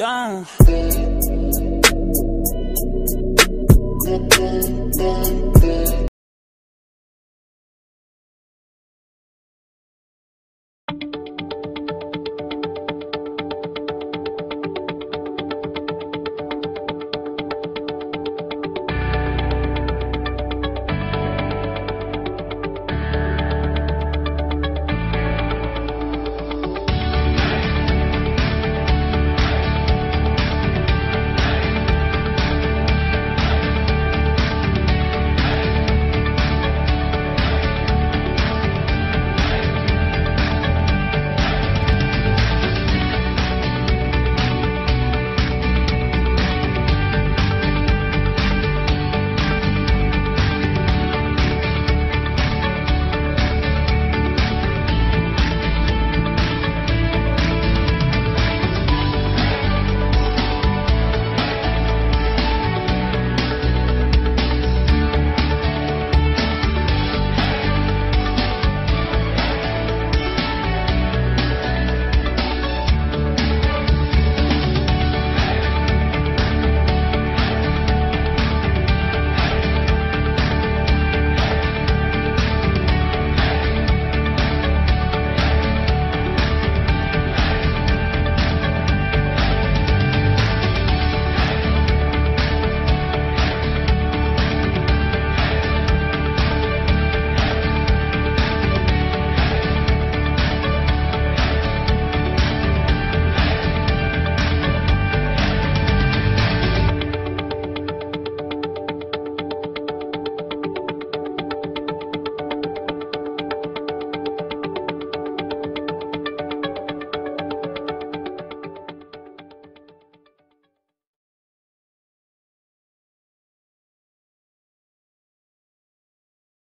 down.